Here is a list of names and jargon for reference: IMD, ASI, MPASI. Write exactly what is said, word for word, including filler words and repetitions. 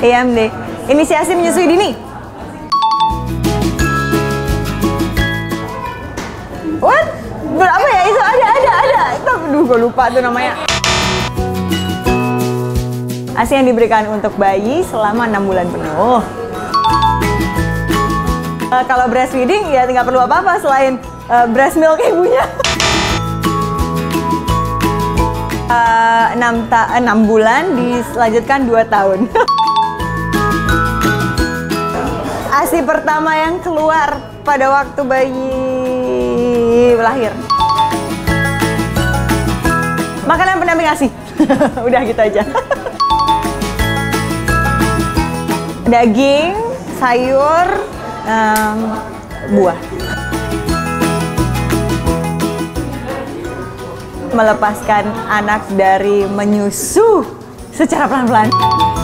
I M D. Inisiasi menyusui dini. What? Berapa ya itu? Ada, ada, ada. Itu, aduh, gue lupa tuh namanya. ASI yang diberikan untuk bayi selama enam bulan penuh. Uh, kalau breastfeeding ya nggak perlu apa-apa selain uh, breast milk ibunya. Uh, enam, ta enam bulan dilanjutkan dua tahun. ASI pertama yang keluar pada waktu bayi lahir. Makanan pendamping ASI. Udah gitu aja. Daging, sayur, um, buah. Melepaskan anak dari menyusu secara pelan-pelan.